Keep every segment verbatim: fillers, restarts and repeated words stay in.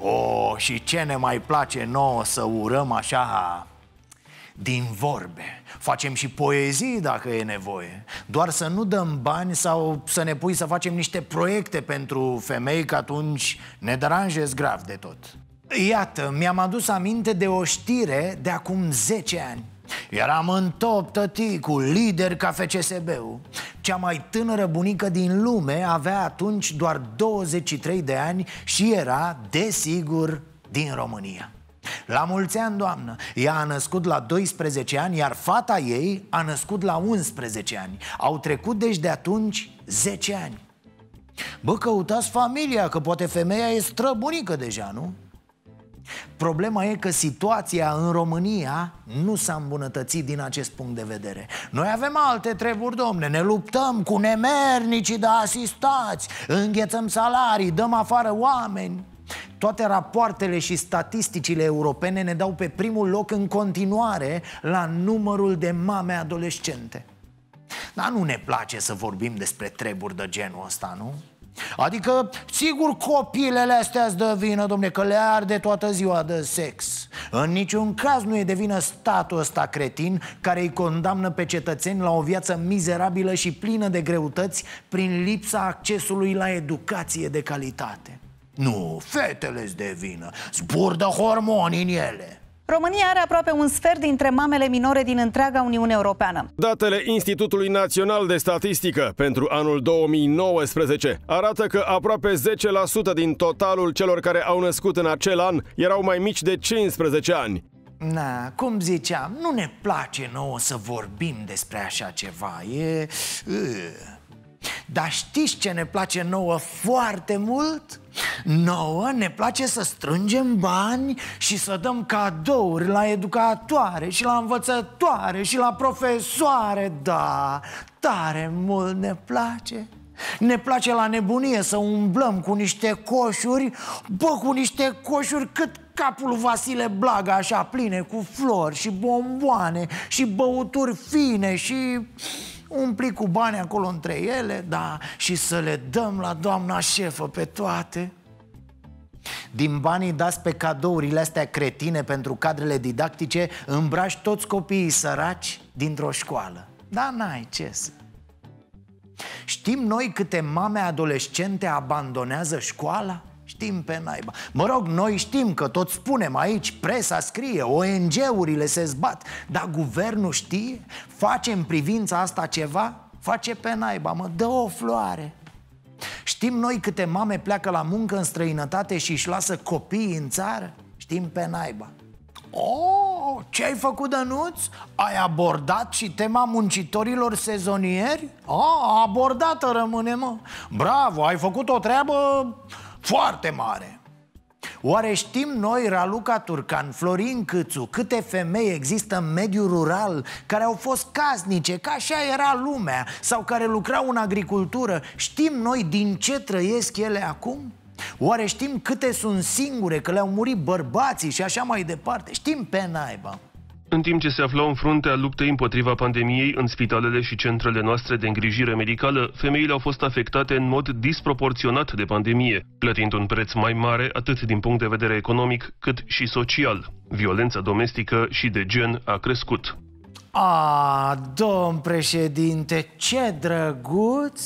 Oh, și ce ne mai place nouă să urăm așa din vorbe. Facem și poezii dacă e nevoie. Doar să nu dăm bani sau să ne pui să facem niște proiecte pentru femei, că atunci ne deranjezi grav de tot. Iată, mi-am adus aminte de o știre de acum zece ani. Eram în top, tăticul, lider ca F C S B-ul. Cea mai tânără bunică din lume avea atunci doar douăzeci și trei de ani și era, desigur, din România. La mulți ani, doamnă! Ea a născut la doisprezece ani, iar fata ei a născut la unsprezece ani. Au trecut deci de atunci zece ani. Bă, căutați familia, că poate femeia e străbunică deja, nu? Problema e că situația în România nu s-a îmbunătățit din acest punct de vedere. Noi avem alte treburi, domne, ne luptăm cu nemernicii de asistați, înghețăm salarii, dăm afară oameni. Toate rapoartele și statisticile europene ne dau pe primul loc în continuare la numărul de mame adolescente. Dar nu ne place să vorbim despre treburi de genul ăsta, nu? Adică, sigur, copilele astea-s de vină, domne, că le arde toată ziua de sex. În niciun caz nu e de vină statul ăsta cretin care îi condamnă pe cetățeni la o viață mizerabilă și plină de greutăți prin lipsa accesului la educație de calitate. Nu, fetele-s de vină, zburdă hormoni în ele. România are aproape un sfert dintre mamele minore din întreaga Uniune Europeană. Datele Institutului Național de Statistică pentru anul două mii nouăsprezece arată că aproape zece la sută din totalul celor care au născut în acel an erau mai mici de cincisprezece ani. Na, cum ziceam, nu ne place nouă să vorbim despre așa ceva, e... Dar știți ce ne place nouă foarte mult? Nouă ne place să strângem bani și să dăm cadouri la educatoare și la învățătoare și la profesoare. Da, tare mult ne place. Ne place la nebunie să umblăm cu niște coșuri, bă, cu niște coșuri cât capul Vasile Blaga, așa, pline cu flori și bomboane și băuturi fine și... umpli cu bani acolo între ele, da, și să le dăm la doamna șefă pe toate. Din banii dați pe cadourile astea cretine pentru cadrele didactice, îmbraci toți copiii săraci dintr-o școală. Da, n-ai ce să... Știm noi câte mame adolescente abandonează școala? Știm pe naiba. Mă rog, noi știm că tot spunem aici, presa scrie, O N G-urile se zbat, dar guvernul știe? Face în privința asta ceva? Face pe naiba, mă, dă o floare. Știm noi câte mame pleacă la muncă în străinătate și își lasă copiii în țară? Știm pe naiba. Oh, ce ai făcut, Dănuț? Ai abordat și tema muncitorilor sezonieri? Oh, abordată rămâne, mă. Bravo, ai făcut o treabă... foarte mare! Oare știm noi, Raluca Turcan, Florin Câțu, câte femei există în mediul rural care au fost casnice, că așa era lumea, sau care lucrau în agricultură? Știm noi din ce trăiesc ele acum? Oare știm câte sunt singure, că le-au murit bărbații și așa mai departe? Știm pe naiba! În timp ce se aflau în fruntea luptei împotriva pandemiei în spitalele și centrele noastre de îngrijire medicală, femeile au fost afectate în mod disproporționat de pandemie, plătind un preț mai mare atât din punct de vedere economic cât și social. Violența domestică și de gen a crescut. A, domn președinte, ce drăguț!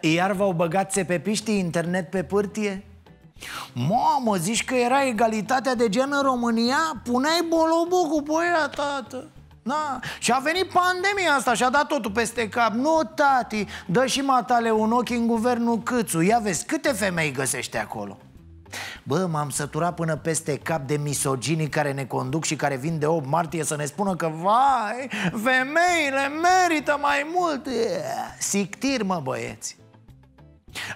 Iar v-au băgat țepepiștii internet pe pârtie? Mamă, zici că era egalitatea de gen în România? Puneai bolobucul pe ea, tată. Na. Și a venit pandemia asta și a dat totul peste cap. Nu, tati, dă și matale un ochi în guvernul Câțu. Ia vezi câte femei găsește acolo. Bă, m-am săturat până peste cap de misoginii care ne conduc și care vin de opt martie să ne spună că, vai, femeile merită mai mult. Sictir, mă, băieți.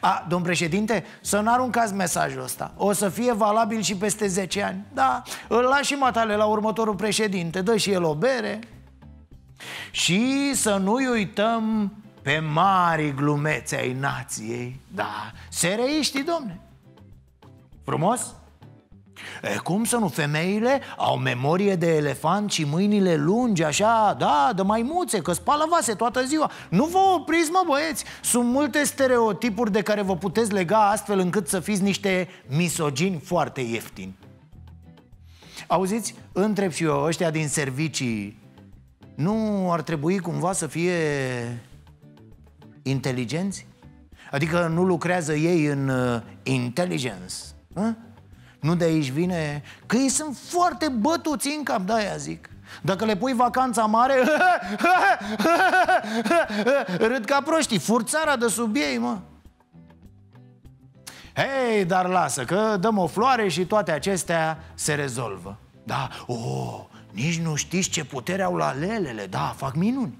A, domn președinte, să n-aruncați mesajul ăsta. O să fie valabil și peste zece ani. Da, îl lași și matale la următorul președinte. Dă și el o bere. Și să nu-i uităm pe mari glumețe ai nației. Da, sereiștii, domne. Frumos? E, cum să nu? Femeile au memorie de elefant și mâinile lungi, așa, da, de maimuțe, că spală vase toată ziua. Nu vă opriți, mă, băieți! Sunt multe stereotipuri de care vă puteți lega astfel încât să fiți niște misogini foarte ieftini. Auziți? Întreb și eu, ăștia din servicii, nu ar trebui cumva să fie inteligenți? Adică nu lucrează ei în uh, intelligence, hă? Nu de aici vine? Că ei sunt foarte bătuți în cap, de-aia zic. Dacă le pui vacanța mare, râd ca proștii, fur țara de sub ei, mă. Hei, dar lasă, că dăm o floare și toate acestea se rezolvă. Da, oh, nici nu știți ce putere au la lelele, da, fac minuni.